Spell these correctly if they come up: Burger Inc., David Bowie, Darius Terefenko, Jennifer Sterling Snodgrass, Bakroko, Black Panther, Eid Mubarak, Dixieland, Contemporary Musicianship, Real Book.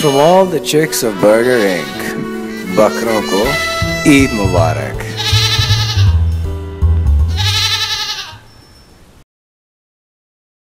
From all the chicks of Burger Inc., Bakroko, Eid Mubarak.